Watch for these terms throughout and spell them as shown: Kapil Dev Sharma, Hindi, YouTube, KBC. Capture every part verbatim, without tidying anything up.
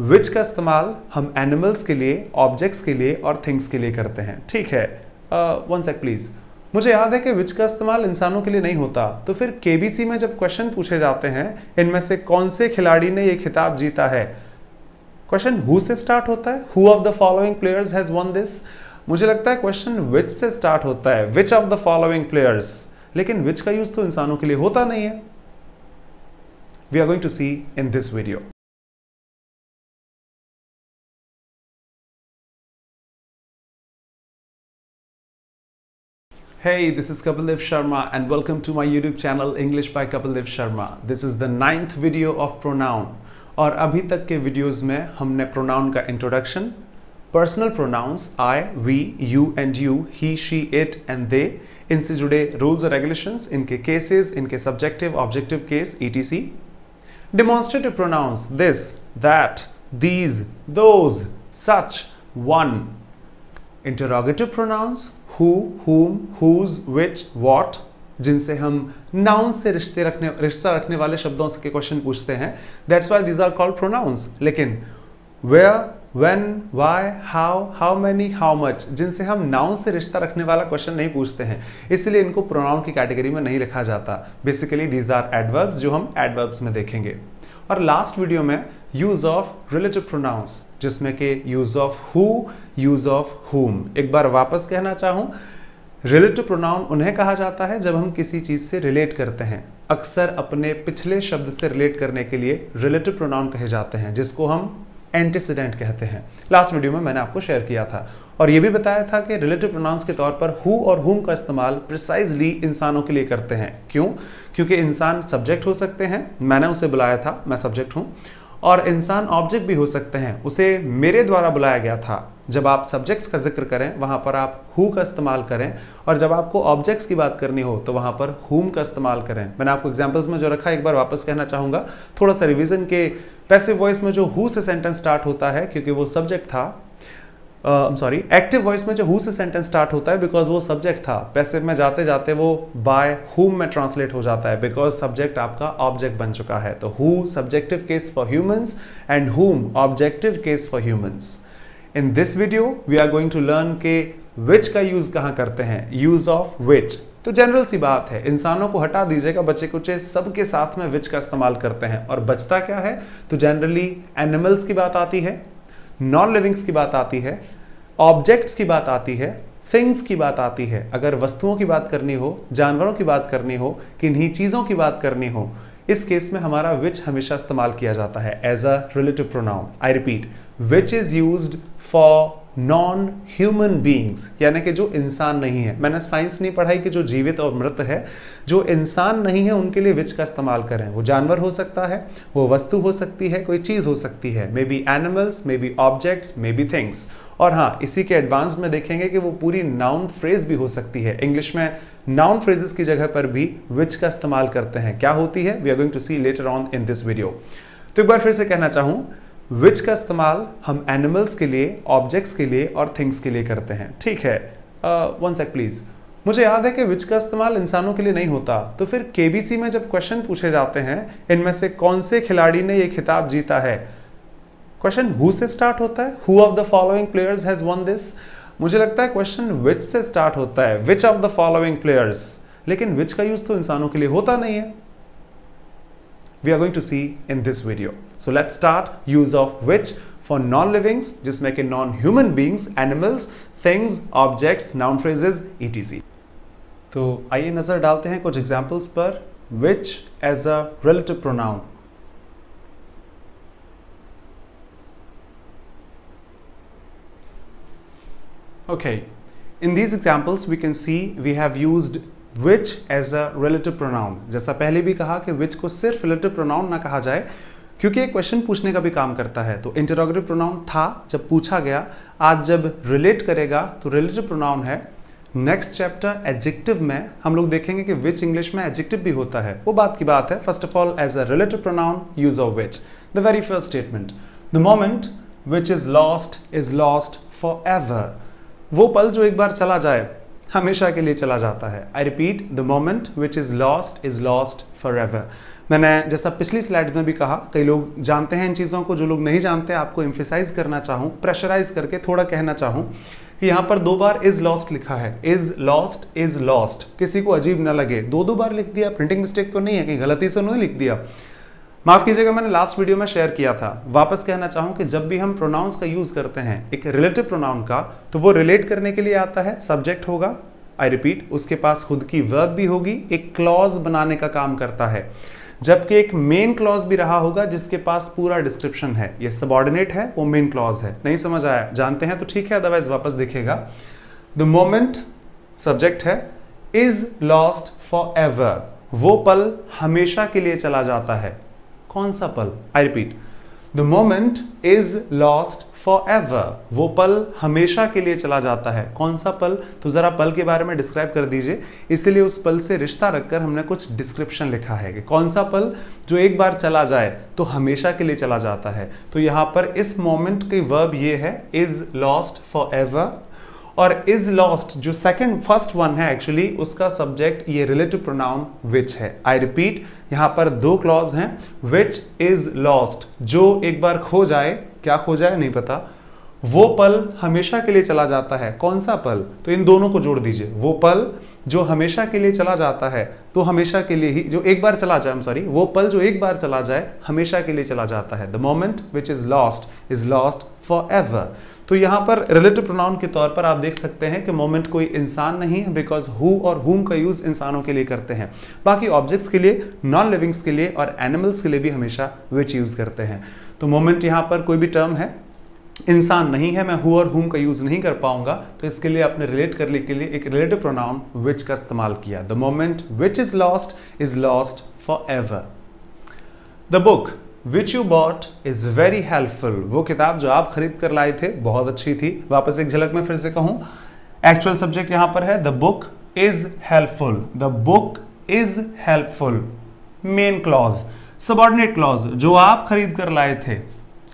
विच का इस्तेमाल हम एनिमल्स के लिए, ऑब्जेक्ट्स के लिए और थिंग्स के लिए करते हैं। ठीक है, वन सेक प्लीज़। मुझे याद है कि विच का इस्तेमाल इंसानों के लिए नहीं होता, तो फिर केबीसी में जब क्वेश्चन पूछे जाते हैं इनमें से कौन से खिलाड़ी ने ये खिताब जीता है, क्वेश्चन हु से स्टार्ट होता है, who of the following players has won this. मुझे लगता है क्वेश्चन विच से स्टार्ट होता है, which of the following players, लेकिन विच का यूज तो इंसानों के लिए होता नहीं है। We are going to see in this video. Hey, this is Kapil Dev Sharma and welcome to my YouTube channel English by Kapil Dev Sharma. This is the ninth video of pronoun और अभी तक के videos में हमने pronoun का introduction, personal pronouns I, we, you and you, he, she, it and they, इनसे जुड़े rules and regulations, इनके cases, इनके subjective, objective case, et cetera. Demonstrative pronouns this, that, these, those, such, one. Interrogative pronouns who, whom, whose, which, what, जिनसे हम noun से रिश्ते रखने रिश्ता रखने वाले शब्दों से के क्वेश्चन पूछते हैं, that's why these are called pronouns. लेकिन where, when, why, how, how many, how much, जिनसे हम noun से रिश्ता रखने वाला क्वेश्चन नहीं पूछते हैं, इसलिए इनको pronoun की कैटेगरी में नहीं रखा जाता। बेसिकली these are adverbs, जो हम adverbs में देखेंगे। और लास्ट वीडियो में यूज ऑफ रिलेटिव प्रोनाउंस, जिसमें के use of who, use of whom. एक बार वापस कहना चाहूँ, रिलेटिव प्रोनाउन उन्हें कहा जाता है जब हम किसी चीज़ से रिलेट करते हैं, अक्सर अपने पिछले शब्द से रिलेट करने के लिए रिलेटिव प्रोनाउन कहे जाते हैं, जिसको हम एंटीसीडेंट कहते हैं। लास्ट वीडियो में मैंने आपको शेयर किया था और ये भी बताया था कि रिलेटिव प्रोनाउंस के तौर पर हु और हुम का इस्तेमाल प्रिसाइजली इंसानों के लिए करते हैं। क्यों? क्योंकि इंसान सब्जेक्ट हो सकते हैं, मैंने उसे बुलाया था, मैं सब्जेक्ट हूँ, और इंसान ऑब्जेक्ट भी हो सकते हैं, उसे मेरे द्वारा बुलाया गया था। जब आप सब्जेक्ट्स का जिक्र करें वहाँ पर आप हु का इस्तेमाल करें, और जब आपको ऑब्जेक्ट्स की बात करनी हो तो वहाँ पर हुम का इस्तेमाल करें। मैंने आपको एग्जाम्पल्स में जो रखा, एक बार वापस कहना चाहूँगा, थोड़ा सा रिविजन के पैसिव वॉइस में जो हु से सेंटेंस स्टार्ट होता है क्योंकि वो सब्जेक्ट था, सॉरी एक्टिव वॉइस में जो हु से सेंटेंस स्टार्ट होता है बिकॉज वो सब्जेक्ट था, पैसिव में जाते जाते वो बाय हुम में ट्रांसलेट हो जाता है बिकॉज सब्जेक्ट आपका ऑब्जेक्ट बन चुका है। तो who subjective case for humans and whom objective case for humans. In this video we are going to learn के विच का यूज कहाँ करते हैं, यूज ऑफ विच। तो जनरल सी बात है, इंसानों को हटा दीजिएगा, बच्चे कुचे सबके साथ में विच का इस्तेमाल करते हैं। और बचता क्या है, तो जनरली एनिमल्स की बात आती है, नॉन लिविंग्स की बात आती है, ऑब्जेक्ट्स की बात आती है, थिंग्स की बात आती है। अगर वस्तुओं की बात करनी हो, जानवरों की बात करनी हो, किन्हीं चीज़ों की बात करनी हो, इस केस में हमारा विच हमेशा इस्तेमाल किया जाता है as a relative pronoun. I repeat, which is used for non human beings, यानी कि जो इंसान नहीं है। मैंने साइंस नहीं पढ़ाई कि जो जीवित और मृत है, जो इंसान नहीं है उनके लिए विच का इस्तेमाल करें। वो जानवर हो सकता है, वो वस्तु हो सकती है, कोई चीज़ हो सकती है, may be animals, may be objects, may be things. और हाँ, इसी के एडवांस में देखेंगे कि वो पूरी नाउन फ्रेज भी हो सकती है। इंग्लिश में नाउन फ्रेजेस की जगह पर भी विच का इस्तेमाल करते हैं, क्या होती है we are going to see later on in this video. तो एक बार फिर से कहना चाहूँ, विच का इस्तेमाल हम एनिमल्स के लिए, ऑब्जेक्ट्स के लिए और थिंग्स के लिए करते हैं। ठीक है, वन सेक प्लीज़। मुझे याद है कि विच का इस्तेमाल इंसानों के लिए नहीं होता, तो फिर केबीसी में जब क्वेश्चन पूछे जाते हैं इनमें से कौन से खिलाड़ी ने ये खिताब जीता है, क्वेश्चन हु से स्टार्ट होता है, who of the following players has won this. मुझे लगता है क्वेश्चन विच से स्टार्ट होता है, which of the following players, लेकिन विच का यूज़ तो इंसानों के लिए होता नहीं है। We are going to see in this video. So let's start use of which for non-livings, जिसमें कि non-human beings, animals, things, objects, noun phrases, et cetera. तो आइए नजर डालते हैं कुछ examples पर which as a relative pronoun. Okay, in these examples we can see we have used which as a relative pronoun. जैसा पहले भी कहा कि which को सिर्फ relative pronoun ना कहा जाए क्योंकि ये क्वेश्चन पूछने का भी काम करता है। तो इंटरोगेटिव प्रोनाउन था जब पूछा गया, आज जब रिलेट करेगा तो रिलेटिव प्रोनाउन है। नेक्स्ट चैप्टर एडजेक्टिव में हम लोग देखेंगे कि which इंग्लिश में एडजेक्टिव भी होता है, वो बात की बात है। First of all as a relative pronoun use of which. The very first statement, the moment which is lost is lost for ever. वो पल जो एक बार चला जाए हमेशा के लिए चला जाता है। I repeat, the moment which is lost is lost for ever. मैंने जैसा पिछली स्लाइड में भी कहा, कई लोग जानते हैं इन चीज़ों को, जो लोग नहीं जानते आपको एम्फेसाइज करना चाहूँ, प्रेशराइज करके थोड़ा कहना चाहूँ कि यहाँ पर दो बार इज लॉस्ट लिखा है, इज लॉस्ट इज लॉस्ट, किसी को अजीब ना लगे, दो दो बार लिख दिया, प्रिंटिंग मिस्टेक तो नहीं है, कहीं गलती से नहीं लिख दिया, माफ कीजिएगा। मैंने लास्ट वीडियो में शेयर किया था, वापस कहना चाहूँ कि जब भी हम प्रोनाउंस का यूज करते हैं एक रिलेटिव प्रोनाउन का, तो वो रिलेट करने के लिए आता है, सब्जेक्ट होगा, आई रिपीट, उसके पास खुद की वर्ब भी होगी, एक क्लॉज बनाने का काम करता है, जबकि एक मेन क्लॉज भी रहा होगा जिसके पास पूरा डिस्क्रिप्शन है, ये सबऑर्डिनेट है, वो मेन क्लॉज है। नहीं समझ आया, जानते हैं तो ठीक है, अदरवाइज वापस दिखेगा। द मोमेंट सब्जेक्ट है, इज लॉस्ट फॉर एवर, वो पल हमेशा के लिए चला जाता है, कौन सा पल, I repeat, the moment is lost for ever, वो पल हमेशा के लिए चला जाता है, कौन सा पल, तो जरा पल के बारे में डिस्क्राइब कर दीजिए, इसीलिए उस पल से रिश्ता रखकर हमने कुछ डिस्क्रिप्शन लिखा है कि कौन सा पल जो एक बार चला जाए तो हमेशा के लिए चला जाता है। तो यहाँ पर इस मोमेंट की वर्ब ये है, इज लॉस्ट फॉर एवर, और इज लॉस्ट जो सेकंड फर्स्ट वन है एक्चुअली, उसका सब्जेक्ट ये रिलेटिव प्रोनाउन विच है, आई रिपीट, यहाँ पर दो क्लॉज हैं, विच इज लॉस्ट, जो एक बार खो जाए, क्या खो जाए नहीं पता, वो पल हमेशा के लिए चला जाता है, कौन सा पल, तो इन दोनों को जोड़ दीजिए, वो पल जो हमेशा के लिए चला जाता है, तो हमेशा के लिए ही, जो एक बार चला जाए, सॉरी, वो पल जो एक बार चला जाए हमेशा के लिए चला जाता है, the moment which is lost is lost for ever. तो यहाँ पर रिलेटिव प्रोनाउन के तौर पर आप देख सकते हैं कि मोमेंट कोई इंसान नहीं है, बिकॉज हु और हुम का यूज इंसानों के लिए करते हैं, बाकी ऑब्जेक्ट्स के लिए, नॉन लिविंग्स के लिए और एनिमल्स के लिए भी हमेशा विच यूज करते हैं। तो मोमेंट यहाँ पर कोई भी टर्म है, इंसान नहीं है, मैं हु और हुम का यूज नहीं कर पाऊंगा, तो इसके लिए आपने रिलेट करने के लिए एक रिलेटिव प्रोनाउन विच का इस्तेमाल किया, the moment which is lost is lost for ever. The book which you bought is very helpful, वो किताब जो आप खरीद कर लाए थे बहुत अच्छी थी, वापस एक झलक में फिर से कहूँ, एक्चुअल सब्जेक्ट यहाँ पर है, the book is helpful, the book is helpful, main clause, subordinate clause, जो आप खरीद कर लाए थे,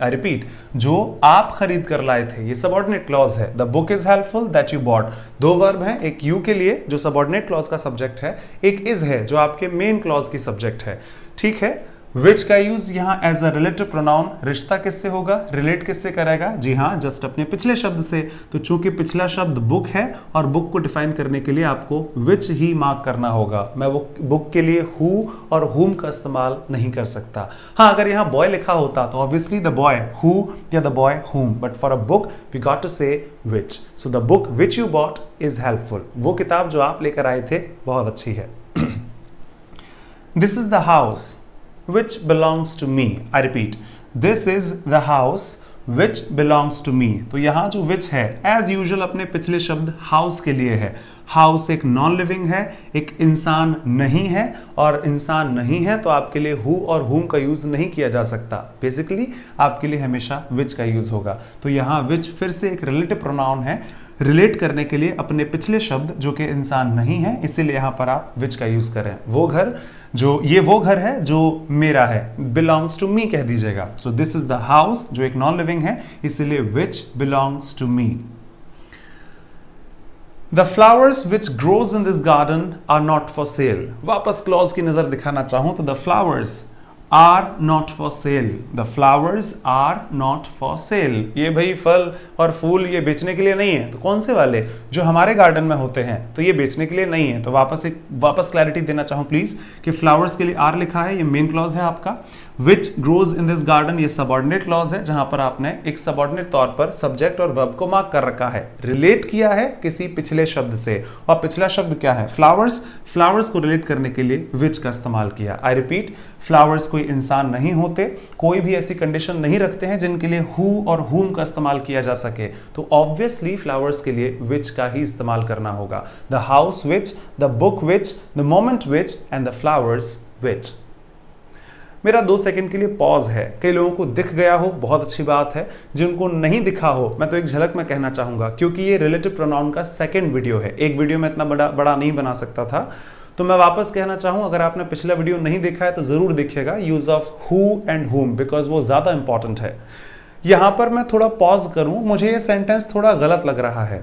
आई रिपीट, जो आप खरीद कर लाए थे, ये सबऑर्डिनेट क्लॉज है, the book is helpful that you bought, दो वर्ब हैं, एक यू के लिए जो सबऑर्डिनेट क्लॉज का सब्जेक्ट है, एक इज है जो आपके मेन क्लॉज की सब्जेक्ट है, ठीक है। विच का यूज यहाँ एज अ रिलेटिव प्रोनाउन, रिश्ता किससे होगा, रिलेट किससे करेगा, जी हाँ, जस्ट अपने पिछले शब्द से, तो चूंकि पिछला शब्द बुक है और बुक को डिफाइन करने के लिए आपको विच ही मार्क करना होगा, मैं वो बुक के लिए हु और हुम का इस्तेमाल नहीं कर सकता। हाँ, अगर यहाँ बॉय लिखा होता तो ऑब्वियसली द बॉय हु या the boy whom, but for a book we got to say which, so the book which you bought is helpful, वो किताब जो आप लेकर आए थे बहुत अच्छी है। This is the house which belongs to me, I repeat, this is the house which belongs to me, तो यहाँ जो which है as usual अपने पिछले शब्द house के लिए है, house एक नॉन लिविंग है, एक इंसान नहीं है, और इंसान नहीं है तो आपके लिए who और whom का यूज नहीं किया जा सकता, बेसिकली आपके लिए हमेशा which का यूज होगा। तो यहाँ which फिर से एक रिलेटिव प्रोनाउन है, रिलेट करने के लिए अपने पिछले शब्द जो कि इंसान नहीं है, इसीलिए यहाँ पर आप विच का यूज करें, वो घर जो, ये वो घर है जो मेरा है, बिलोंग्स टू मी कह दीजिएगा, so this is the house जो एक नॉन लिविंग है, इसीलिए which belongs to me. The flowers which grows in this garden are not for sale, वापस क्लॉज की नजर दिखाना चाहूं तो the flowers are not for sale, the flowers are not for sale, ये भाई फल और फूल ये बेचने के लिए नहीं है, तो कौन से वाले, जो हमारे गार्डन में होते हैं, तो ये बेचने के लिए नहीं है। तो वापस एक वापस क्लैरिटी देना चाहूँ प्लीज कि फ्लावर्स के लिए आर लिखा है, ये मेन क्लॉज है आपका, which grows in this garden ये सबऑर्डिनेट क्लॉज है, जहाँ पर आपने एक सबऑर्डिनेट तौर पर सब्जेक्ट और वर्ब को मार्क कर रखा है, रिलेट किया है किसी पिछले शब्द से, और पिछला शब्द क्या है, फ्लावर्स, फ्लावर्स को रिलेट करने के लिए विच का इस्तेमाल किया, आई रिपीट, फ्लावर्स कोई इंसान नहीं होते, कोई भी ऐसी कंडीशन नहीं रखते हैं जिनके लिए हु और हुम का इस्तेमाल किया जा सके, तो ऑब्वियसली फ्लावर्स के लिए विच का ही इस्तेमाल करना होगा, the house which, the book which, the moment which and the flowers which. मेरा दो सेकंड के लिए पॉज है, कई लोगों को दिख गया हो बहुत अच्छी बात है, जिनको नहीं दिखा हो मैं तो एक झलक में कहना चाहूँगा, क्योंकि ये रिलेटिव प्रोनाउन का सेकंड वीडियो है, एक वीडियो में इतना बड़ा बड़ा नहीं बना सकता था, तो मैं वापस कहना चाहूँ अगर आपने पिछला वीडियो नहीं देखा है तो ज़रूर देखिएगा, use of who and whom, because वो ज़्यादा इंपॉर्टेंट है। यहाँ पर मैं थोड़ा पॉज करूँ, मुझे ये सेंटेंस थोड़ा गलत लग रहा है,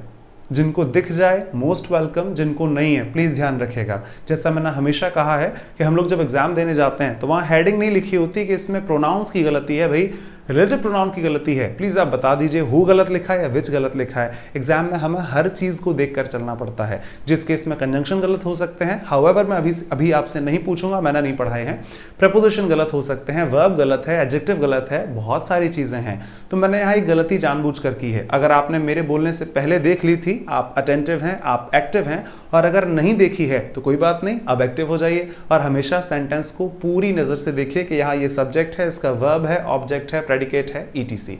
जिनको दिख जाए मोस्ट वेलकम, जिनको नहीं है प्लीज़ ध्यान रखेगा। जैसा मैंने हमेशा कहा है कि हम लोग जब एग्जाम देने जाते हैं तो वहाँ हेडिंग नहीं लिखी होती कि इसमें प्रोनाउंस की गलती है, भाई रिलेटिव प्रोनाउन की गलती है, प्लीज़ आप बता दीजिए हु गलत लिखा है या विच गलत लिखा है। एग्जाम में हमें हर चीज़ को देखकर चलना पड़ता है, जिस केस में कंजंक्शन गलत हो सकते हैं, हाउएवर मैं अभी अभी आपसे नहीं पूछूंगा, मैंने नहीं पढ़ाए हैं। प्रपोजिशन गलत हो सकते हैं, वर्ब गलत है, एडजेक्टिव गलत है, बहुत सारी चीज़ें हैं। तो मैंने यहाँ एक गलती जानबूझकर की है। अगर आपने मेरे बोलने से पहले देख ली थी, आप अटेंटिव हैं, आप एक्टिव हैं, और अगर नहीं देखी है तो कोई बात नहीं, अब एक्टिव हो जाइए। और हमेशा सेंटेंस को पूरी नज़र से देखिए कि यहाँ ये सब्जेक्ट है, इसका वर्ब है, ऑब्जेक्ट है, प्रेडिकेट है, ई टी सी।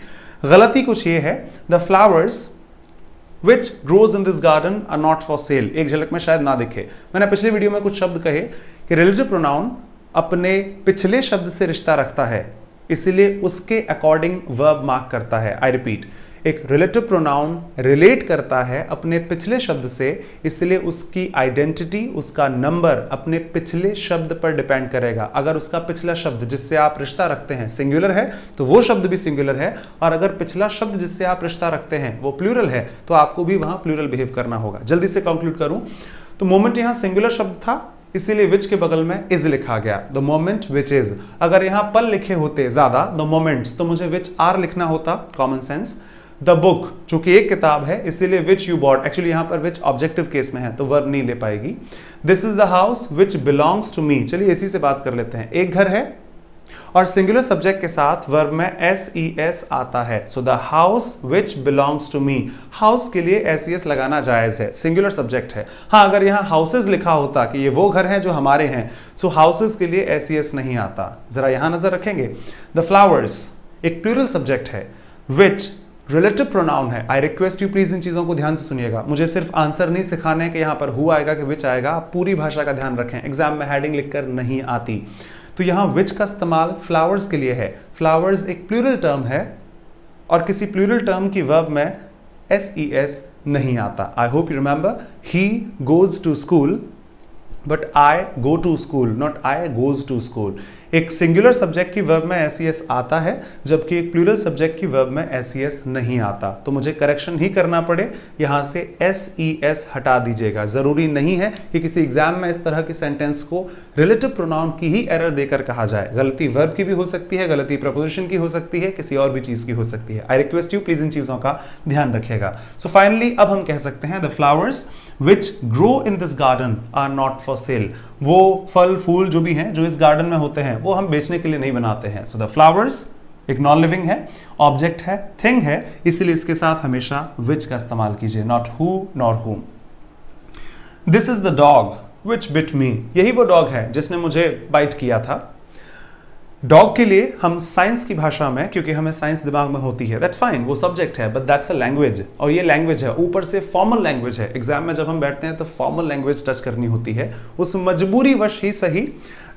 गलती कुछ ये है, the flowers which grows in this garden are not for sale. एक झलक में शायद ना दिखे। मैंने पिछले वीडियो में कुछ शब्द कहे कि रिलेटिव प्रोनाउन अपने पिछले शब्द से रिश्ता रखता है, इसलिए उसके अकॉर्डिंग वर्ब मार्क करता है। आई रिपीट, एक रिलेटिव प्रोनाउन रिलेट करता है अपने पिछले शब्द से, इसलिए उसकी आइडेंटिटी, उसका नंबर अपने पिछले शब्द पर डिपेंड करेगा। अगर उसका पिछला शब्द जिससे आप रिश्ता रखते हैं सिंगुलर है तो वो शब्द भी सिंगुलर है, और अगर पिछला शब्द जिससे आप रिश्ता रखते हैं वो प्लूरल है तो आपको भी वहाँ प्लूरल बिहेव करना होगा। जल्दी से कंक्लूड करूँ तो मोमेंट यहाँ सिंगुलर शब्द था, इसीलिए विच के बगल में इज लिखा गया, द मोमेंट विच इज। अगर यहाँ पल लिखे होते ज़्यादा, द मोमेंट्स, तो मुझे विच आर लिखना होता, कॉमन सेंस। द बुक, चूंकि एक किताब है इसीलिए विच यू बॉट, एक्चुअली यहाँ पर विच ऑब्जेक्टिव केस में है तो वर्ब नहीं ले पाएगी। This is the house which belongs to me, चलिए इसी से बात कर लेते हैं। एक घर है और सिंगुलर सब्जेक्ट के साथ वर्ब में एस ई एस आता है, so the house which belongs to me, house के लिए एस ई एस लगाना जायज़ है, सिंगुलर सब्जेक्ट है। हाँ, अगर यहाँ हाउसेज लिखा होता कि ये वो घर हैं जो हमारे हैं, सो so हाउसेज के लिए एस ई एस नहीं आता, जरा यहाँ नजर रखेंगे। द फ्लावर्स एक प्लूरल सब्जेक्ट है, विच रिलेटिव प्रोनाउन है। आई रिक्वेस्ट यू प्लीज इन चीज़ों को ध्यान से सुनिएगा, मुझे सिर्फ आंसर नहीं सिखाने है कि यहाँ पर हु आएगा कि विच आएगा, आप पूरी भाषा का ध्यान रखें, एग्जाम में हेडिंग लिखकर नहीं आती। तो यहाँ विच का इस्तेमाल फ्लावर्स के लिए है, फ्लावर्स एक प्लूरल टर्म है और किसी प्लूरल टर्म की वर्ब में एस ई एस नहीं आता। I hope you remember, he goes to school but I go to school, not I goes to school. एक सिंगुलर सब्जेक्ट की वर्ब में एस ई एस आता है जबकि एक प्लूरल सब्जेक्ट की वर्ब में एस ई एस नहीं आता, तो मुझे करेक्शन ही करना पड़े, यहाँ से एस ई एस हटा दीजिएगा। ज़रूरी नहीं है कि किसी एग्जाम में इस तरह के सेंटेंस को रिलेटिव प्रोनाउन की ही एरर देकर कहा जाए। गलती वर्ब की भी हो सकती है, गलती प्रपोजिशन की हो सकती है, किसी और भी चीज़ की हो सकती है। आई रिक्वेस्ट यू प्लीज इन चीज़ों का ध्यान रखिएगा। सो फाइनली अब हम कह सकते हैं the flowers which grow in this garden are not for sale, वो फल फूल जो भी हैं जो इस गार्डन में होते हैं वो हम बेचने के लिए नहीं बनाते हैं। सो द फ्लावर्स एक नॉन लिविंग है, ऑब्जेक्ट है, थिंग है, इसलिए इसके साथ हमेशा विच का इस्तेमाल कीजिए, not who nor whom. This is the dog which bit me, यही वो डॉग है जिसने मुझे बाइट किया था। डॉग के लिए हम साइंस की भाषा में, क्योंकि हमें साइंस दिमाग में होती है, दैट्स फाइन, वो सब्जेक्ट है, बट दैट्स अ लैंग्वेज, और ये लैंग्वेज है, ऊपर से फॉर्मल लैंग्वेज है। एग्जाम में जब हम बैठते हैं तो फॉर्मल लैंग्वेज टच करनी होती है, उस मजबूरीवश ही सही।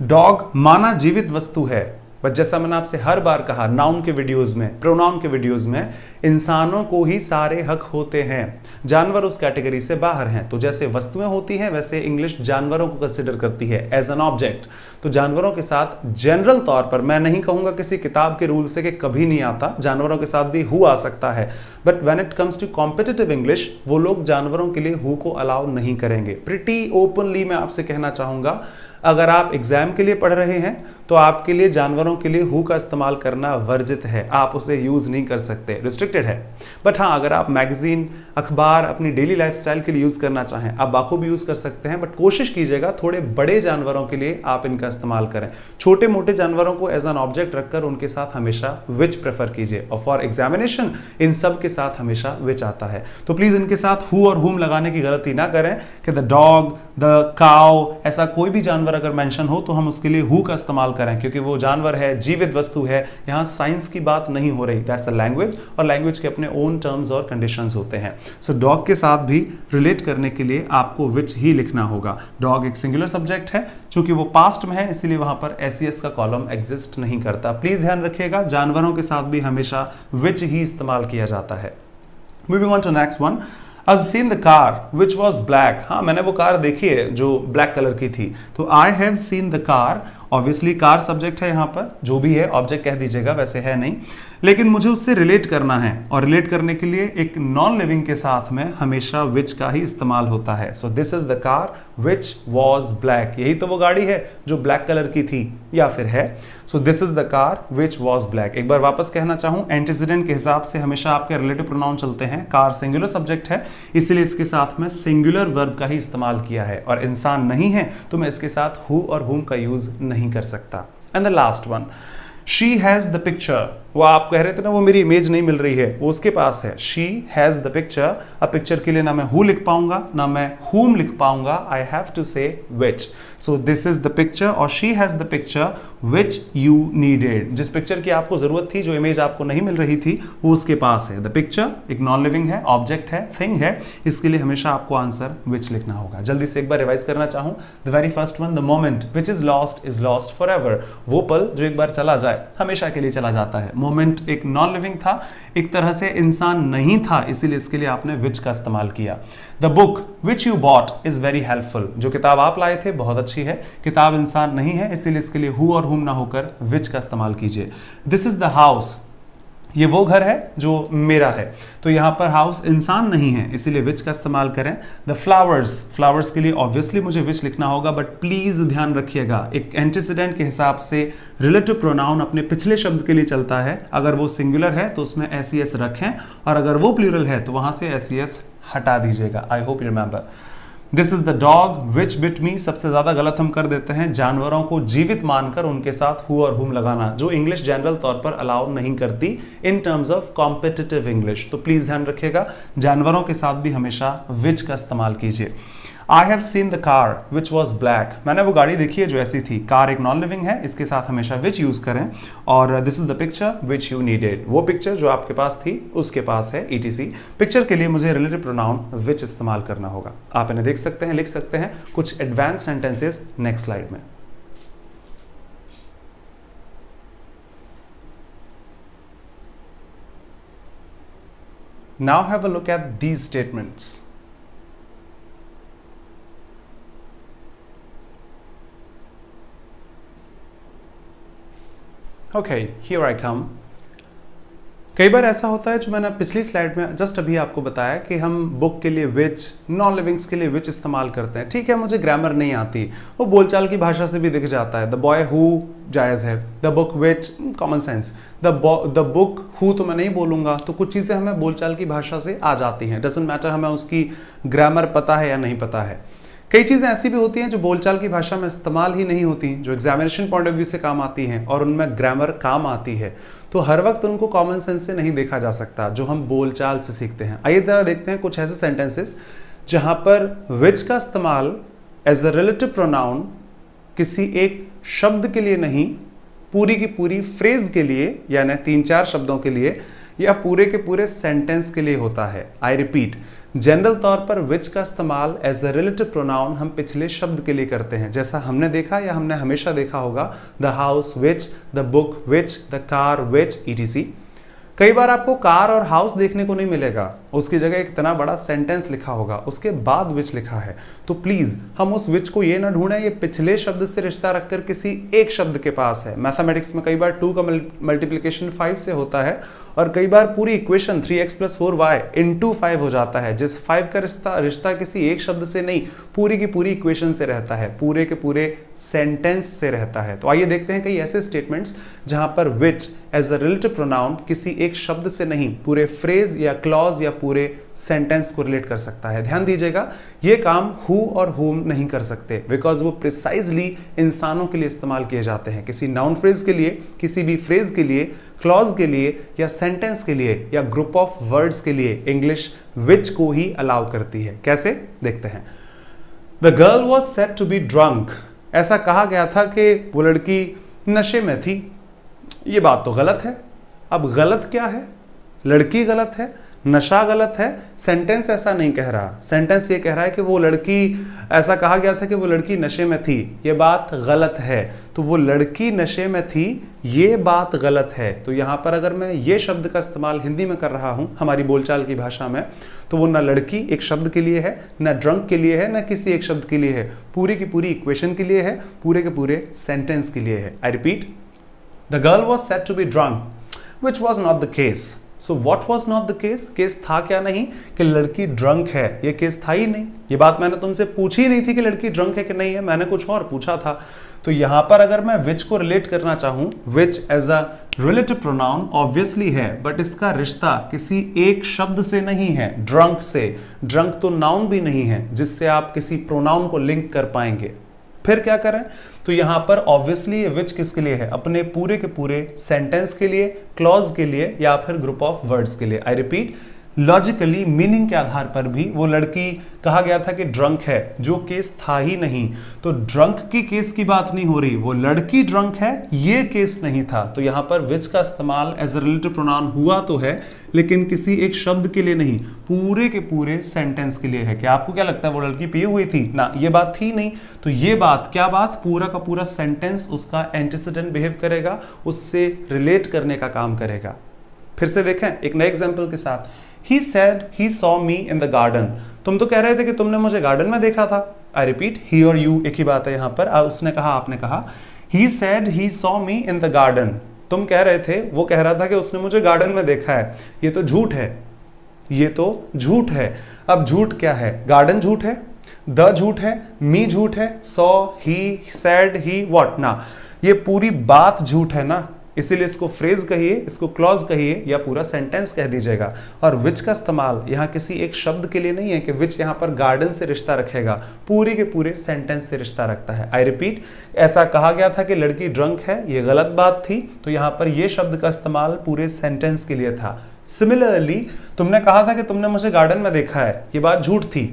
डॉग माना जीवित वस्तु है, बट जैसा मैंने आपसे हर बार कहा नाउन के वीडियोस में, प्रोनाउन के वीडियोस में, इंसानों को ही सारे हक होते हैं, जानवर उस कैटेगरी से बाहर हैं। तो जैसे वस्तुएं होती हैं वैसे इंग्लिश जानवरों को कंसिडर करती है एज एन ऑब्जेक्ट। तो जानवरों के साथ जनरल तौर पर, मैं नहीं कहूँगा किसी किताब के रूल से कि कभी नहीं आता, जानवरों के साथ भी हु आ सकता है, but when it comes to competitive English वो लोग जानवरों के लिए हु को अलाउ नहीं करेंगे। प्रिटी ओपनली मैं आपसे कहना चाहूँगा, अगर आप एग्जाम के लिए पढ़ रहे हैं तो आपके लिए जानवरों के लिए हु का इस्तेमाल करना वर्जित है, आप उसे यूज़ नहीं कर सकते, रिस्ट्रिक्टेड है। बट हाँ, अगर आप मैगजीन, अखबार, अपनी डेली लाइफस्टाइल के लिए यूज़ करना चाहें आप बाखूबी यूज़ कर सकते हैं, बट कोशिश कीजिएगा थोड़े बड़े जानवरों के लिए आप इनका इस्तेमाल करें। छोटे मोटे जानवरों को एज एन ऑब्जेक्ट रखकर उनके साथ हमेशा विच प्रेफर कीजिए, और फॉर एग्जामिनेशन इन सब के साथ हमेशा विच आता है। तो प्लीज़ इनके साथ हु और हुम लगाने की गलती ना करें कि द डॉग, द काउ, ऐसा कोई भी जानवर अगर मेंशन हो तो हम उसके लिए हु का इस्तेमाल करें, क्योंकि वो जानवर है, जीवित वस्तु है, यहाँ साइंस की बात नहीं हो रही, दैट्स अ लैंग्वेज, और लैंग्वेज के अपने ओन टर्म्स और कंडीशंस होते हैं। सो डॉग के साथ भी रिलेट करने के लिए आपको विच ही लिखना होगा। डॉग एक सिंगुलर सब्जेक्ट है, चूंकि वो पास्ट में है इसलिए वहां पर एस ई एस का कॉलम एग्जिस्ट नहीं करता, प्लीज ध्यान रखिएगा। जानवरों के साथ भी हमेशा विच ही इस्तेमाल किया जाता है। Moving on to next one, I have seen the car which was black, हाँ मैंने वो कार देखी है जो ब्लैक कलर की थी। तो I have seen the car, obviously car subject है, यहाँ पर जो भी है ऑब्जेक्ट कह दीजिएगा, वैसे है नहीं। लेकिन मुझे उससे रिलेट करना है और रिलेट करने के लिए एक नॉन लिविंग के साथ में हमेशा विच का ही इस्तेमाल होता है। So this is the car which was black, यही तो वो गाड़ी है जो ब्लैक कलर की थी या फिर है। So this is the car which was black. एक बार वापस कहना चाहूँ, एंटीसीडेंट के हिसाब से हमेशा आपके रिलेटिव प्रोनाउन चलते हैं। कार सिंगुलर सब्जेक्ट है इसलिए इसके साथ में सिंगुलर वर्ब का ही इस्तेमाल किया है, और इंसान नहीं है तो मैं इसके साथ हु और हुम का यूज नहीं कर सकता। And the last one, She has the picture। वो आप कह रहे थे ना वो मेरी इमेज नहीं मिल रही है, वो उसके पास है। She has the picture। अब पिक्चर के लिए ना मैं who लिख पाऊंगा ना मैं whom लिख पाऊंगा, I have to say which। So this is the picture और she has the picture which you needed। जिस पिक्चर की आपको जरूरत थी, जो इमेज आपको नहीं मिल रही थी, वो उसके पास है। The picture एक नॉन लिविंग है, ऑब्जेक्ट है, थिंग है, इसके लिए हमेशा आपको आंसर which लिखना होगा। जल्दी से एक बार रिवाइज करना चाहूँ। The very first one, the moment which is lost is lost forever। वो पल जो एक बार चला जाए हमेशा के लिए चला जाता है। मोमेंट एक नॉन लिविंग था, एक तरह से इंसान नहीं था, इसीलिए इसके लिए आपने विच का इस्तेमाल किया। The book which you bought is very helpful. जो किताब आप लाए थे बहुत अच्छी है, किताब इंसान नहीं है इसीलिए इसके लिए हु और हुम ना होकर विच का इस्तेमाल कीजिए। दिस इज द हाउस, ये वो घर है जो मेरा है, तो यहाँ पर हाउस इंसान नहीं है इसीलिए विच का इस्तेमाल करें। द फ्लावर्स, फ्लावर्स के लिए ऑब्वियसली मुझे विच लिखना होगा, बट प्लीज़ ध्यान रखिएगा एक एंटीसीडेंट के हिसाब से रिलेटिव प्रोनाउन अपने पिछले शब्द के लिए चलता है। अगर वो सिंगुलर है तो उसमें एस ई एस रखें, और अगर वो प्लूरल है तो वहाँ से एस ई एस हटा दीजिएगा। I hope you remember. This is the dog which bit me. सबसे ज़्यादा गलत हम कर देते हैं जानवरों को जीवित मानकर उनके साथ हु और हुम लगाना, जो इंग्लिश जनरल तौर पर अलाउ नहीं करती in terms of competitive English. तो प्लीज़ ध्यान रखिएगा, जानवरों के साथ भी हमेशा विच का इस्तेमाल कीजिए। I have seen the car which was black. मैंने वो गाड़ी देखी है जो ऐसी थी। कार एक नॉन लिविंग है, इसके साथ हमेशा विच यूज़ करें। और this is the picture which you needed, वो पिक्चर जो आपके पास थी उसके पास है। ई टी सी पिक्चर के लिए मुझे रिलेटिव प्रोनाउन विच इस्तेमाल करना होगा। आप इन्हें देख सकते हैं, लिख सकते हैं। कुछ एडवांस सेंटेंसेस नेक्स्ट स्लाइड में। Now have a look at these statements. Okay, here I come. कई बार ऐसा होता है, जो मैंने पिछली स्लाइड में जस्ट अभी आपको बताया, कि हम बुक के लिए विच, नॉन लिविंग्स के लिए विच इस्तेमाल करते हैं। ठीक है, मुझे ग्रामर नहीं आती, वो बोलचाल की भाषा से भी दिख जाता है। द बॉय हु जायज़ है, the book which common sense, the the book who तो मैं नहीं बोलूँगा। तो कुछ चीज़ें हमें बोलचाल की भाषा से आ जाती हैं, डजेंट मैटर हमें उसकी ग्रामर पता है या नहीं पता है। कई चीज़ें ऐसी भी होती हैं जो बोलचाल की भाषा में इस्तेमाल ही नहीं होती, जो एग्जामिनेशन पॉइंट ऑफ व्यू से काम आती हैं, और उनमें ग्रामर काम आती है। तो हर वक्त उनको कॉमन सेंस से नहीं देखा जा सकता, जो हम बोलचाल से सीखते हैं। आइए ज़रा देखते हैं कुछ ऐसे सेंटेंसेस जहाँ पर विच का इस्तेमाल एज अ रिलेटिव प्रोनाउन किसी एक शब्द के लिए नहीं, पूरी की पूरी फ्रेज के लिए, यानी तीन चार शब्दों के लिए या पूरे के पूरे सेंटेंस के लिए होता है। आई रिपीट, जनरल तौर पर विच का इस्तेमाल एज अ रिलेटिव प्रोनाउन हम पिछले शब्द के लिए करते हैं, जैसा हमने देखा या हमने हमेशा देखा होगा। The house which, the book which, the car which, E T C. कई बार आपको कार और हाउस देखने को नहीं मिलेगा, उसकी जगह एक इतना बड़ा सेंटेंस लिखा होगा, उसके बाद विच लिखा है। तो प्लीज़ हम उस विच को ये ना ढूंढें ये पिछले शब्द से रिश्ता रखकर किसी एक शब्द के पास है। मैथमेटिक्स में कई बार टू का मल्टीप्लिकेशन फाइव से होता है, और कई बार पूरी equation three X plus four Y into five हो जाता है, जिस फाइव का रिश्ता रिश्ता किसी एक शब्द से नहीं, पूरी की पूरी इक्वेशन से रहता है, पूरे के पूरे सेंटेंस से रहता है। तो आइए देखते हैं कई ऐसे स्टेटमेंट्स जहाँ पर which as a relative pronoun किसी एक शब्द से नहीं, पूरे फ्रेज या क्लॉज या पूरे सेंटेंस को रिलेट कर सकता है। ध्यान दीजिएगा, ये काम हु और हुम नहीं कर सकते, बिकॉज वो प्रिसाइजली इंसानों के लिए इस्तेमाल किए जाते हैं। किसी नाउन फ्रेज के लिए, किसी भी फ्रेज के लिए, क्लॉज के लिए या सेंटेंस के लिए या ग्रुप ऑफ वर्ड्स के लिए इंग्लिश विच को ही अलाउ करती है। कैसे, देखते हैं। The girl was said to be drunk. ऐसा कहा गया था कि वो लड़की नशे में थी। ये बात तो गलत है। अब गलत क्या है? लड़की गलत है, नशा गलत है, सेंटेंस ऐसा नहीं कह रहा। सेंटेंस ये कह रहा है कि वो लड़की, ऐसा कहा गया था कि वो लड़की नशे में थी, ये बात गलत है। तो वो लड़की नशे में थी, ये बात गलत है। तो यहाँ पर अगर मैं ये शब्द का इस्तेमाल हिंदी में कर रहा हूँ, हमारी बोलचाल की भाषा में, तो वो ना लड़की एक शब्द के लिए है, ना ड्रंक के लिए है, ना किसी एक शब्द के लिए है, पूरी की पूरी इक्वेशन के लिए है, पूरे के पूरे सेंटेंस के लिए है। I repeat, the girl was said to be drunk. which was not the case. So what was not the case? Case था क्या नहीं कि लड़की ड्रंक है, ये केस था ही नहीं। ये बात मैंने तुमसे पूछी नहीं थी कि लड़की ड्रंक है कि नहीं है, मैंने कुछ और पूछा था। तो यहाँ पर अगर मैं विच को रिलेट करना चाहूँ, which as a relative pronoun obviously है, बट इसका रिश्ता किसी एक शब्द से नहीं है, ड्रंक से। ड्रंक तो नाउन भी नहीं है जिससे आप किसी प्रोनाउन को लिंक कर पाएंगे। फिर क्या करें? तो यहाँ पर ऑब्वियसली विच किसके लिए है? अपने पूरे के पूरे सेंटेंस के लिए, क्लॉज के लिए, या फिर ग्रुप ऑफ वर्ड्स के लिए। आई रिपीट, लॉजिकली मीनिंग के आधार पर भी वो लड़की कहा गया था कि ड्रंक है, जो केस था ही नहीं। तो ड्रंक की केस की बात नहीं हो रही, वो लड़की ड्रंक है ये केस नहीं था। तो यहाँ पर विच का इस्तेमाल एज अ रिलेटिव प्रोनाउन हुआ तो है, लेकिन किसी एक शब्द के लिए नहीं, पूरे के पूरे सेंटेंस के लिए है। क्या आपको क्या लगता है वो लड़की पी हुई थी? ना, ये बात थी नहीं। तो ये बात, क्या बात, पूरा का पूरा सेंटेंस उसका एंटीसिडेंट बिहेव करेगा, उससे रिलेट करने का काम करेगा। फिर से देखें एक नए एग्जाम्पल के साथ। He said he saw me in the garden. तुम तो कह रहे थे कि तुमने मुझे गार्डन में देखा था। I repeat, he और you एक ही बात है यहाँ पर। उसने कहा, आपने कहा he said he saw me in the garden. तुम कह रहे थे, वो कह रहा था कि उसने मुझे गार्डन में देखा है। ये तो झूठ है, ये तो झूठ है। अब झूठ क्या है? गार्डन झूठ है, द झूठ है, मी झूठ है, saw, he, said, he, what ना, ये पूरी बात झूठ है ना। इसीलिए इसको फ्रेज कहिए, इसको क्लॉज कहिए, या पूरा सेंटेंस कह दीजिएगा। और विच का इस्तेमाल यहाँ किसी एक शब्द के लिए नहीं है कि विच यहाँ पर गार्डन से रिश्ता रखेगा, पूरे के पूरे सेंटेंस से रिश्ता रखता है। आई रिपीट, ऐसा कहा गया था कि लड़की ड्रंक है, ये गलत बात थी, तो यहाँ पर ये शब्द का इस्तेमाल पूरे सेंटेंस के लिए था। सिमिलरली, तुमने कहा था कि तुमने मुझे गार्डन में देखा है, ये बात झूठ थी।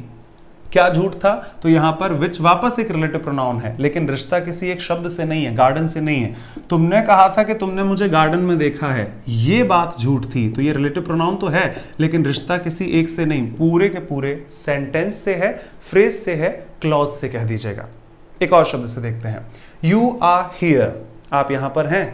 क्या झूठ था? तो यहाँ पर विच वापस एक रिलेटिव प्रोनाउन है, लेकिन रिश्ता किसी एक शब्द से नहीं है, गार्डन से नहीं है। तुमने कहा था कि तुमने मुझे गार्डन में देखा है, ये बात झूठ थी। तो ये रिलेटिव प्रोनाउन तो है, लेकिन रिश्ता किसी एक से नहीं, पूरे के पूरे सेंटेंस से है, फ्रेज से है, क्लॉज से कह दीजिएगा। एक और शब्द से देखते हैं। यू आर हियर, आप यहाँ पर हैं,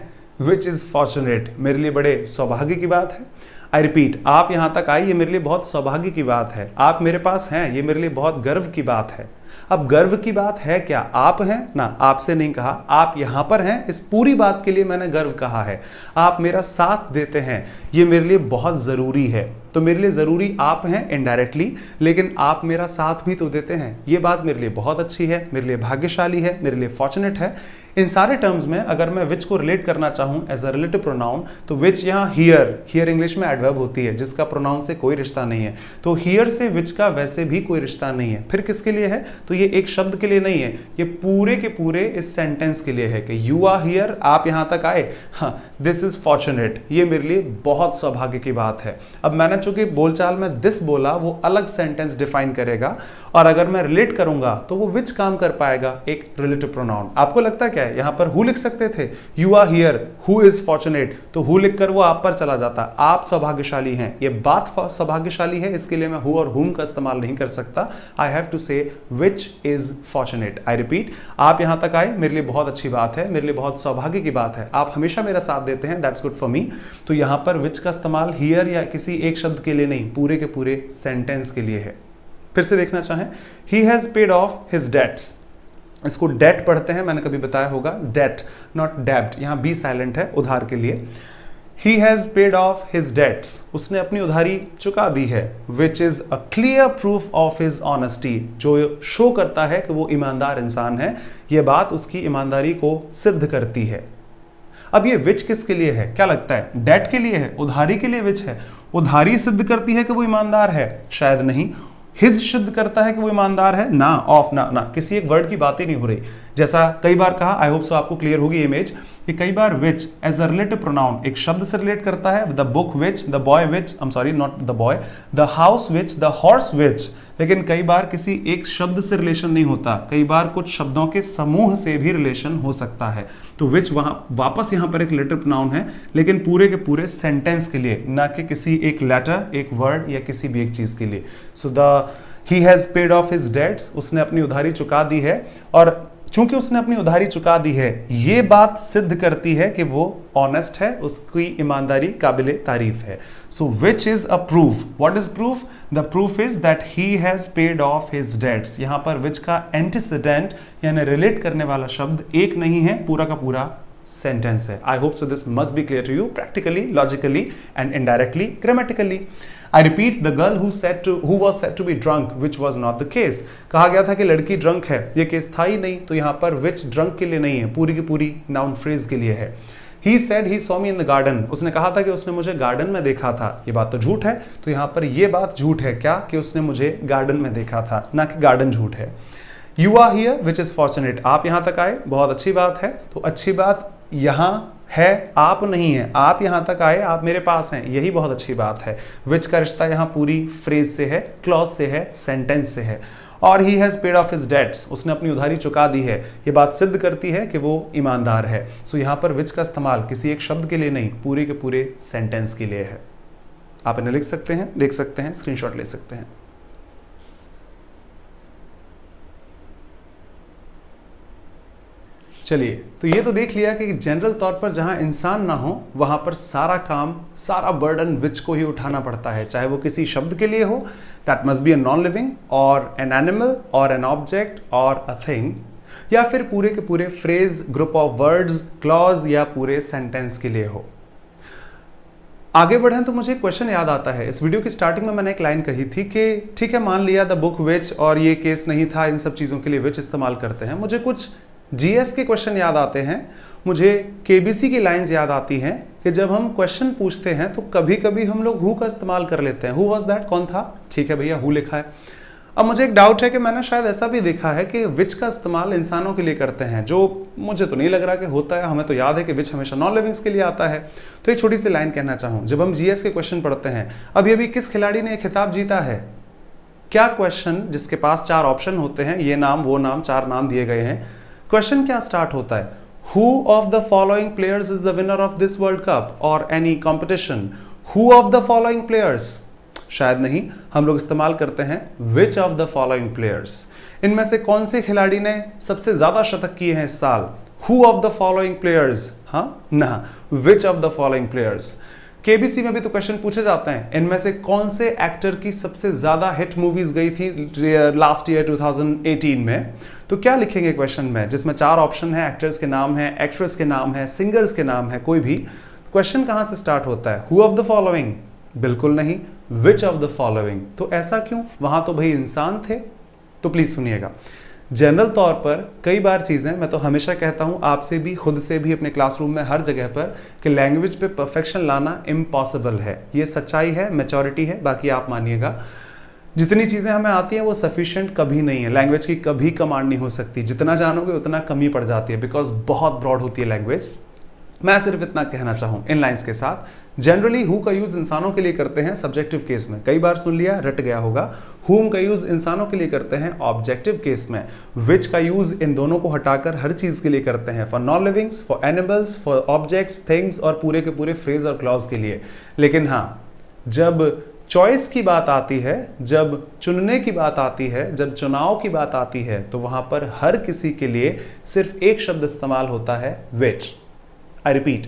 विच इज फॉर्चुनेट, मेरे लिए बड़े सौभाग्य की बात है। आई रिपीट, आप यहाँ तक आए ये मेरे लिए बहुत सौभाग्य की बात है। आप मेरे पास हैं, ये मेरे लिए बहुत गर्व की बात है। अब गर्व की बात है क्या? आप हैं ना, आपसे नहीं कहा, आप यहाँ पर हैं, इस पूरी बात के लिए मैंने गर्व कहा है। आप मेरा साथ देते हैं, ये मेरे लिए बहुत ज़रूरी है। तो मेरे लिए ज़रूरी आप हैं इनडायरेक्टली, लेकिन आप मेरा साथ भी तो देते हैं, ये बात मेरे लिए बहुत अच्छी है, मेरे लिए भाग्यशाली है, मेरे लिए फॉर्चुनेट है। इन सारे टर्म्स में अगर मैं विच को रिलेट करना चाहूँ एज अ रिलेटिव प्रोनाउन, तो विच यहाँ हियर, हियर इंग्लिश में एडवर्ब होती है जिसका प्रोनाउन से कोई रिश्ता नहीं है। तो हियर से विच का वैसे भी कोई रिश्ता नहीं है। फिर किसके लिए है? तो ये एक शब्द के लिए नहीं है, ये पूरे के पूरे इस सेंटेंस के लिए है कि यू आर हियर, आप यहाँ तक आए, हाँ, दिस इज फॉर्चुनेट, ये मेरे लिए बहुत सौभाग्य की बात है। अब मैंने चूंकि बोलचाल में दिस बोला, वो अलग सेंटेंस डिफाइन करेगा, और अगर मैं रिलेट करूंगा तो वो विच काम कर पाएगा, एक रिलेटिव प्रोनाउन। आपको लगता क्या है? यहाँ पर हु लिख सकते थे, you are here who is fortunate, तो हु लिखकर वो आप पर चला जाता, आप सौभाग्यशाली हैं, ये बात सौभाग्यशाली है, इसके लिए मैं हु और हुम का इस्तेमाल नहीं कर सकता। I have to say Which is fortunate. I repeat, आप यहाँ तक आए, मेरे लिए बहुत अच्छी बात है, मेरे लिए बहुत सौभाग्य की बात है, आप हमेशा मेरा साथ देते हैं, that's good for me. तो यहाँ पर which का इस्तेमाल here या किसी एक शब्द के लिए नहीं, पूरे के पूरे सेंटेंस के लिए है। फिर से देखना चाहें, he has paid off his debts. इसको debt पढ़ते हैं, मैंने कभी बताया होगा, debt, not debt. यहाँ be silent है, उधार के लिए। He has paid off his debts. उसने अपनी उधारी चुका दी है, which is a clear proof of his honesty, जो शो करता है कि वो ईमानदार इंसान है, ये बात उसकी ईमानदारी को सिद्ध करती है। अब ये which किसके लिए है? क्या लगता है? डेट के लिए है, उधारी के लिए which है। उधारी सिद्ध करती है कि वो ईमानदार है? शायद नहीं। हिज सिद्ध करता है कि वो ईमानदार है? ना, ऑफ ना, ना, किसी एक वर्ड की बात ही नहीं हो रही। जैसा कई बार कहा, आई होप सो आपको क्लियर होगी इमेज, कि कई बार which as a relative pronoun एक शब्द से रिलेट करता है, the book which, the boy which, I am sorry not the boy, the house which, the horse which, लेकिन कई बार किसी एक शब्द से रिलेशन नहीं होता, कई बार कुछ शब्दों के समूह से भी रिलेशन हो सकता है। तो विच वहाँ वापस यहाँ पर एक रिलेटिव प्रोनाउन है, लेकिन पूरे के पूरे सेंटेंस के लिए, ना कि किसी एक लेटर, एक वर्ड, या किसी भी एक चीज़ के लिए। So the he has paid off his debts, उसने अपनी उधारी चुका दी है, और चूंकि उसने अपनी उधारी चुका दी है, ये बात सिद्ध करती है कि वो ऑनेस्ट है, उसकी ईमानदारी काबिले तारीफ है। So which is a proof, what is proof? The proof is that he has paid off his debts. यहाँ पर विच का एंटीसिडेंट यानी रिलेट करने वाला शब्द एक नहीं है, पूरा का पूरा सेंटेंस है। I hope so this must be clear to you practically, logically and indirectly, grammatically. I repeat, the girl who said to who was said to be drunk which was not the case. कहा गया था कि लड़की drunk है, ये case था ही नहीं, तो यहाँ पर विच ड्रंक के लिए नहीं है, पूरी की पूरी नाउन फ्रेज के लिए है। He said he saw me in the garden. उसने कहा था कि उसने मुझे गार्डन में देखा था। ये बात तो झूठ है, तो यहाँ पर ये बात झूठ है क्या कि उसने मुझे गार्डन में देखा था, ना कि गार्डन झूठ है। You are here, which is fortunate. आप यहाँ तक आए, बहुत अच्छी बात है। तो अच्छी बात यहाँ है, आप नहीं है, आप यहाँ तक आए, आप मेरे पास हैं, यही बहुत अच्छी बात है। Which का रिश्ता यहाँ पूरी फ्रेज से है, क्लॉज से है, सेंटेंस से है। और he has paid off his debts, उसने अपनी उधारी चुका दी है, ये बात सिद्ध करती है कि वो ईमानदार है। सो so, यहाँ पर विच का इस्तेमाल किसी एक शब्द के लिए नहीं, पूरे के पूरे सेंटेंस के लिए है। आप इन्हें लिख सकते हैं, देख सकते हैं, स्क्रीनशॉट ले सकते हैं। चलिए, तो ये तो देख लिया कि जनरल तौर पर जहाँ इंसान ना हो वहाँ पर सारा काम, सारा बर्डन विच को ही उठाना पड़ता है, चाहे वो किसी शब्द के लिए हो, that must be a non living और एन एनिमल और एन ऑब्जेक्ट और अ थिंग, या फिर पूरे के पूरे phrase, group of words, clause या पूरे सेंटेंस के लिए हो। आगे बढ़ें तो मुझे एक क्वेश्चन याद आता है, इस वीडियो की स्टार्टिंग में मैंने एक लाइन कही थी कि ठीक है, मान लिया द बुक विच और ये केस नहीं था, इन सब चीज़ों के लिए विच इस्तेमाल करते हैं। मुझे कुछ जीएस के क्वेश्चन याद आते हैं, मुझे केबीसी की लाइंस याद आती हैं कि जब हम क्वेश्चन पूछते हैं तो कभी कभी हम लोग हु का इस्तेमाल कर लेते हैं। हु वाज दैट, कौन था, ठीक है भैया हु लिखा है। अब मुझे एक डाउट है कि मैंने शायद ऐसा भी देखा है कि विच का इस्तेमाल इंसानों के लिए करते हैं, जो मुझे तो नहीं लग रहा कि होता है। हमें तो याद है कि विच हमेशा नॉन लिविंग्स के लिए आता है। तो एक छोटी सी लाइन कहना चाहूँ, जब हम जीएस के क्वेश्चन पढ़ते हैं, अभी अभी किस खिलाड़ी ने खिताब जीता है, क्या क्वेश्चन जिसके पास चार ऑप्शन होते हैं, ये नाम वो नाम, चार नाम दिए गए हैं, क्वेश्चन क्या स्टार्ट होता है, who of the following players is the winner of this world cup और any competition, who of the following players, शायद नहीं, हम लोग इस्तेमाल करते हैं which of the following players, इनमें से कौन से खिलाड़ी ने सबसे ज्यादा शतक किए हैं इस साल, who of the following players, हाँ ना, which of the following players. KBC में भी तो क्वेश्चन पूछे जाते हैं, इनमें से कौन से एक्टर की सबसे ज्यादा हिट मूवीज गई थी लास्ट ईयर दो हज़ार अठारह में, तो क्या लिखेंगे क्वेश्चन में जिसमें चार ऑप्शन है, एक्टर्स के नाम है, एक्ट्रेस के नाम है, सिंगर्स के नाम है, कोई भी, क्वेश्चन कहाँ से स्टार्ट होता है, हु ऑफ द फॉलोइंग, बिल्कुल नहीं, विच ऑफ द फॉलोइंग। तो ऐसा क्यों, वहां तो भाई इंसान थे। तो प्लीज सुनिएगा, जनरल तौर पर कई बार चीज़ें, मैं तो हमेशा कहता हूँ, आपसे भी, खुद से भी, अपने क्लासरूम में, हर जगह पर, कि लैंग्वेज पे परफेक्शन लाना इम्पॉसिबल है। ये सच्चाई है, मैच्योरिटी है, बाकी आप मानिएगा। जितनी चीज़ें हमें आती हैं वो सफिशिएंट कभी नहीं है, लैंग्वेज की कभी कमांड नहीं हो सकती, जितना जानोगे उतना कमी पड़ जाती है, बिकॉज बहुत ब्रॉड होती है लैंग्वेज। मैं सिर्फ इतना कहना चाहूँ इन लाइन्स के साथ, जनरली हु का यूज़ इंसानों के लिए करते हैं सब्जेक्टिव केस में, कई बार सुन लिया रट गया होगा, हुम का यूज़ इंसानों के लिए करते हैं ऑब्जेक्टिव केस में, विच का यूज़ इन दोनों को हटाकर हर चीज़ के लिए करते हैं, for non livings, for animals, for objects, things और पूरे के पूरे फ्रेज और क्लॉज के लिए। लेकिन हाँ, जब चॉइस की बात आती है, जब चुनने की बात आती है, जब चुनाव की बात आती है, तो वहाँ पर हर किसी के लिए सिर्फ एक शब्द इस्तेमाल होता है, विच। आई रिपीट,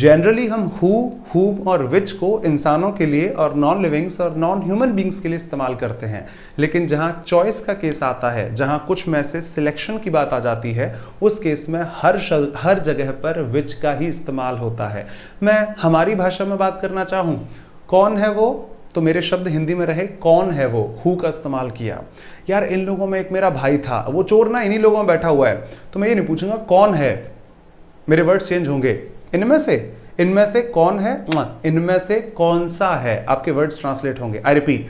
जनरली हम हु, हुम और विच को इंसानों के लिए और नॉन लिविंग्स और नॉन ह्यूमन बींग्स के लिए इस्तेमाल करते हैं, लेकिन जहाँ चॉइस का केस आता है, जहाँ कुछ में से सिलेक्शन की बात आ जाती है, उस केस में हर हर जगह पर विच का ही इस्तेमाल होता है। मैं हमारी भाषा में बात करना चाहूँ, कौन है वो, तो मेरे शब्द हिंदी में रहे कौन है वो, हु का इस्तेमाल किया। यार इन लोगों में एक मेरा भाई था, वो चोर ना इन्हीं लोगों में बैठा हुआ है, तो मैं ये नहीं पूछूंगा कौन है, मेरे वर्ड्स चेंज होंगे, इनमें से, इनमें से कौन है, इनमें से कौन सा है, आपके वर्ड्स ट्रांसलेट होंगे। आई रिपीट,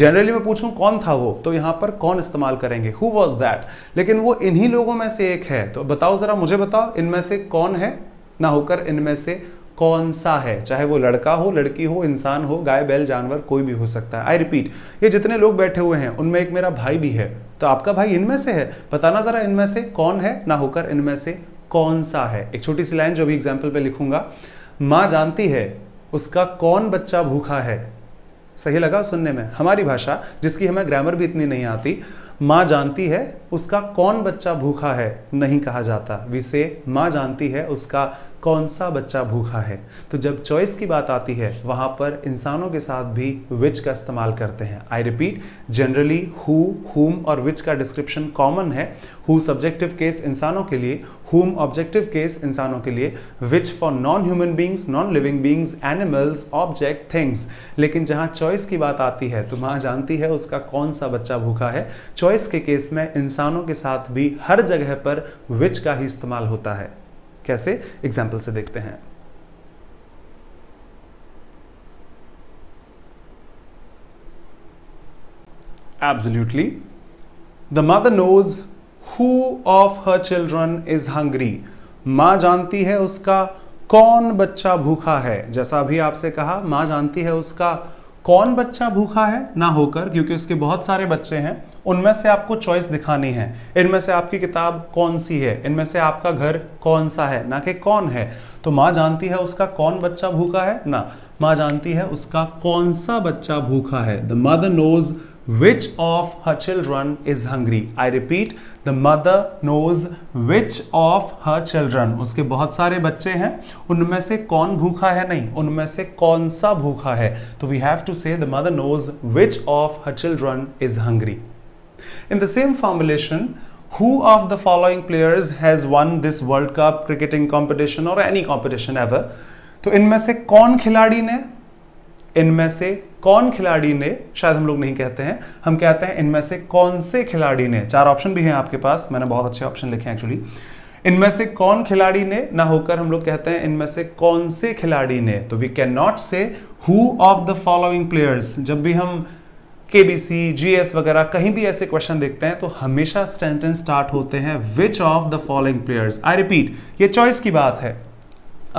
जनरली मैं पूछूं कौन था वो, तो यहाँ पर कौन इस्तेमाल करेंगे, हु वाज दैट, लेकिन वो इन्हीं लोगों में से एक है, तो बताओ जरा, मुझे बताओ, इनमें से कौन है ना होकर इनमें से कौन सा है, चाहे वो लड़का हो, लड़की हो, इंसान हो, गाय, बैल, जानवर, कोई भी हो सकता है। आई रिपीट, ये जितने लोग बैठे हुए हैं उनमें एक मेरा भाई भी है, तो आपका भाई इनमें से है, बताना जरा इनमें से कौन है ना होकर इनमें से कौन सा है। एक छोटी सी लाइन जो भी एग्जाम्पल पे लिखूंगा, माँ जानती है उसका कौन बच्चा भूखा है, सही लगा सुनने में, हमारी भाषा जिसकी हमें ग्रामर भी इतनी नहीं आती, माँ जानती है उसका कौन बच्चा भूखा है नहीं कहा जाता, जिसे माँ जानती है उसका कौन सा बच्चा भूखा है। तो जब चॉइस की बात आती है वहाँ पर इंसानों के साथ भी विच का इस्तेमाल करते हैं। आई रिपीट, जनरली हु, हुम और विच का डिस्क्रिप्शन कॉमन है। हु सब्जेक्टिव केस इंसानों के लिए, हुम ऑब्जेक्टिव केस इंसानों के लिए, which for non human beings, non living beings, animals, object, things. लेकिन जहाँ चॉइस की बात आती है तो माँ जानती है उसका कौन सा बच्चा भूखा है। चॉइस के केस में इंसानों के साथ भी हर जगह पर विच का ही इस्तेमाल होता है। कैसे, एग्जाम्पल से देखते हैं। Absolutely, the mother knows who of her children is hungry. माँ जानती है उसका कौन बच्चा भूखा है। जैसा अभी आपसे कहा, माँ जानती है उसका कौन बच्चा भूखा है ना होकर, क्योंकि उसके बहुत सारे बच्चे हैं, उनमें से आपको चॉइस दिखानी है। इनमें से आपकी किताब कौन सी है, इनमें से आपका घर कौन सा है, ना कि कौन है। तो माँ जानती है उसका कौन बच्चा भूखा है ना, माँ जानती है उसका कौन सा बच्चा भूखा है। The mother knows which of her children is hungry. I repeat, the mother knows which of her children, उसके बहुत सारे बच्चे हैं, उनमें से कौन भूखा है नहीं, उनमें से कौन सा भूखा है। तो we have to say the mother knows which of her children is hungry. In the same formulation, who of the following players has won this World Cup cricketing competition or any competition ever? तो इनमें से कौन खिलाड़ी ने, इनमें से कौन खिलाड़ी ने, शायद हम लोग नहीं कहते हैं, हम कहते हैं इनमें से कौन से खिलाड़ी ने। चार ऑप्शन भी हैं आपके पास, मैंने बहुत अच्छे ऑप्शन लिखे हैं एक्चुअली। इनमें से कौन खिलाड़ी ने ना होकर हम लोग कहते हैं इनमें से कौन से खिलाड़ी ने। तो we can not say who of the following players। जब भी हम के बी सी, जी एस वगैरह कहीं भी ऐसे क्वेश्चन देखते हैं तो हमेशा सेंटेंस स्टार्ट होते हैं which of the following players. I repeat, ये चॉइस की बात है।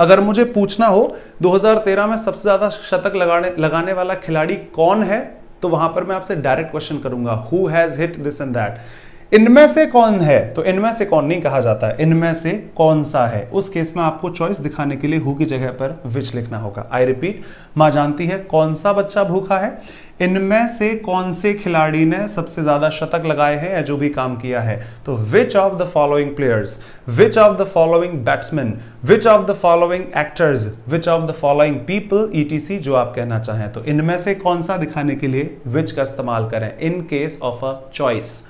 अगर मुझे पूछना हो दो हज़ार तेरह में सबसे ज्यादा शतक लगाने लगाने वाला खिलाड़ी कौन है, तो वहां पर मैं आपसे डायरेक्ट क्वेश्चन करूंगा, who has hit this and that. इनमें से कौन है, तो इनमें से कौन नहीं कहा जाता, इनमें से कौन सा है। उस केस में आपको चॉइस दिखाने के लिए हु की जगह पर विच लिखना होगा। आई रिपीट, माँ जानती है कौन सा बच्चा भूखा है, इनमें से कौन से खिलाड़ी ने सबसे ज्यादा शतक लगाए हैं या जो भी काम किया है। तो which of the following players, which of the following batsman, which of the following actors, which of the following people, E T C जो आप कहना चाहें। तो इनमें से कौन सा दिखाने के लिए विच का इस्तेमाल करें in case of a choice.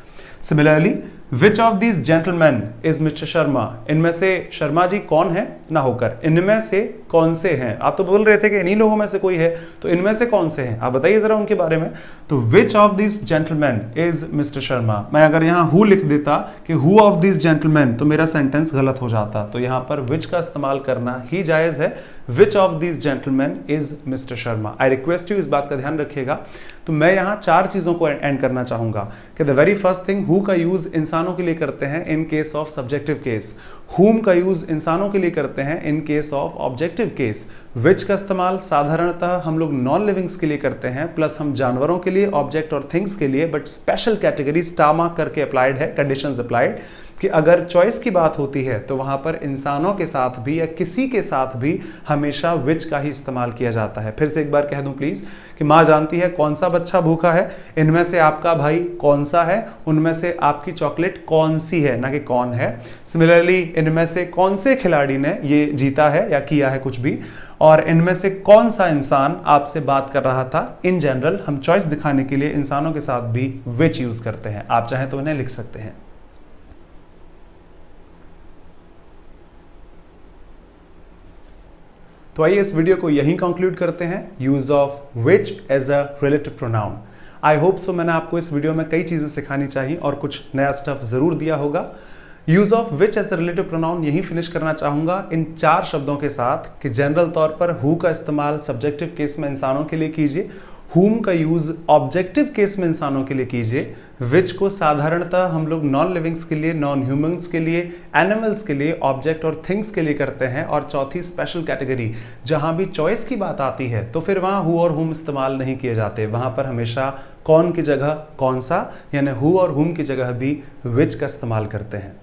Similarly, which of these gentleman is mister Sharma. इनमें से शर्मा जी कौन है ना होकर इनमें से कौन से हैं। आप तो बोल रहे थे कि इन्हीं लोगों में से कोई है, तो इनमें से कौन से हैं आप बताइए जरा उनके बारे में। तो which of these gentleman is mister Sharma. मैं अगर यहाँ हु लिख देता कि हु ऑफ दीज जेंटलमैन, तो मेरा सेंटेंस गलत हो जाता। तो यहाँ पर विच का इस्तेमाल करना ही जायज़ है, which of these gentleman is mister Sharma. I request you, इस बात का ध्यान रखिएगा। तो मैं यहाँ चार चीज़ों को एंड करना चाहूँगा कि the very first thing, who का यूज़ इंसानों के लिए करते हैं in case of subjective case, whom का यूज इंसानों के लिए करते हैं in case of objective case, which का इस्तेमाल साधारणतः हम लोग नॉन लिविंग्स के लिए करते हैं, प्लस हम जानवरों के लिए, ऑब्जेक्ट और थिंग्स के लिए, but special category star mark करके अप्लाइड है, कंडीशंस अप्लाइड, कि अगर चॉइस की बात होती है तो वहाँ पर इंसानों के साथ भी या किसी के साथ भी हमेशा विच का ही इस्तेमाल किया जाता है। फिर से एक बार कह दूं प्लीज़ कि माँ जानती है कौन सा बच्चा भूखा है, इनमें से आपका भाई कौन सा है, उनमें से आपकी चॉकलेट कौन सी है, ना कि कौन है। सिमिलरली, इनमें से कौन से खिलाड़ी ने ये जीता है या किया है कुछ भी, और इनमें से कौन सा इंसान आपसे बात कर रहा था। इन जनरल हम चॉइस दिखाने के लिए इंसानों के साथ भी विच यूज़ करते हैं। आप चाहें तो उन्हें लिख सकते हैं। तो आइए इस वीडियो को यहीं कंक्लूड करते हैं, use of which as a relative pronoun. I hope so मैंने आपको इस वीडियो में कई चीज़ें सिखानी चाहिए और कुछ नया स्टफ जरूर दिया होगा। Use of which as a relative pronoun यहीं फिनिश करना चाहूँगा इन चार शब्दों के साथ कि जनरल तौर पर हु का इस्तेमाल सब्जेक्टिव केस में इंसानों के लिए कीजिए, हुम का यूज़ ऑब्जेक्टिव केस में इंसानों के लिए कीजिए, विच को साधारणतः हम लोग नॉन लिविंग्स के लिए, नॉन ह्यूमंस के लिए, एनिमल्स के लिए, ऑब्जेक्ट और थिंग्स के लिए करते हैं, और चौथी स्पेशल कैटेगरी जहाँ भी चॉइस की बात आती है तो फिर वहाँ हु और हुम इस्तेमाल नहीं किए जाते। वहाँ पर हमेशा कौन की जगह कौन सा, यानी हु और हुम की जगह भी विच का इस्तेमाल करते हैं।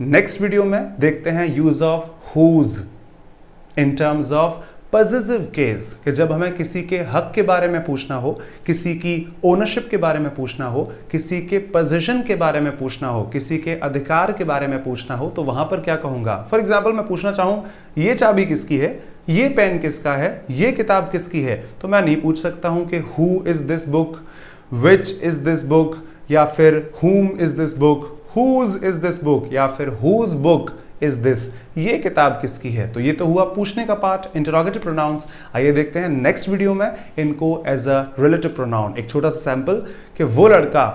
नेक्स्ट वीडियो में देखते हैं use of whose in terms of possessive case कि जब हमें किसी के हक के बारे में पूछना हो, किसी की ओनरशिप के बारे में पूछना हो, किसी के पोजीशन के बारे में पूछना हो, किसी के अधिकार के बारे में पूछना हो, तो वहां पर क्या कहूँगा। फॉर एग्जाम्पल मैं पूछना चाहूँ ये चाबी किसकी है, ये पेन किसका है, ये किताब किसकी है, तो मैं नहीं पूछ सकता हूँ कि who is this book, which is this book, या फिर whom is this book, whose is this book, या फिर हुज बुक इज दिस, ये किताब किसकी है। तो ये तो हुआ पूछने का पार्ट, इंटरोगेटिव प्रोनाउंस। आइए देखते हैं नेक्स्ट वीडियो में इनको एज अ रिलेटिव प्रोनाउन। एक छोटा सा सैंपल कि वो लड़का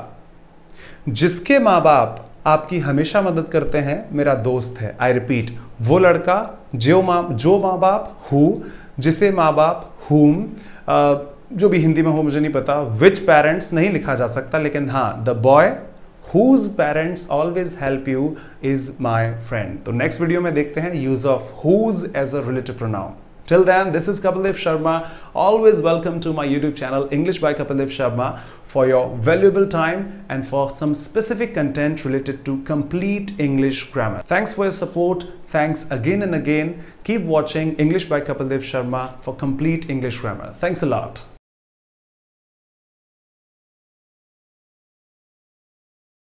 जिसके माँ बाप आपकी हमेशा मदद करते हैं मेरा दोस्त है। आई रिपीट, वो लड़का जो माँ जो माँ बाप हु, जिसे माँ बाप हुम, जो भी हिंदी में हो मुझे नहीं पता, विच पेरेंट्स नहीं लिखा जा सकता, लेकिन हाँ the boy Whose parents always help you is my friend। तो नेक्स्ट वीडियो में देखते हैं use of whose as a relative pronoun। Till then, this is Kapil Dev Sharma। Always welcome to my YouTube channel English by Kapil Dev Sharma for your valuable time and for some specific content related to complete English grammar। Thanks for your support। Thanks again and again। Keep watching English by Kapil Dev Sharma for complete English grammar। Thanks a lot।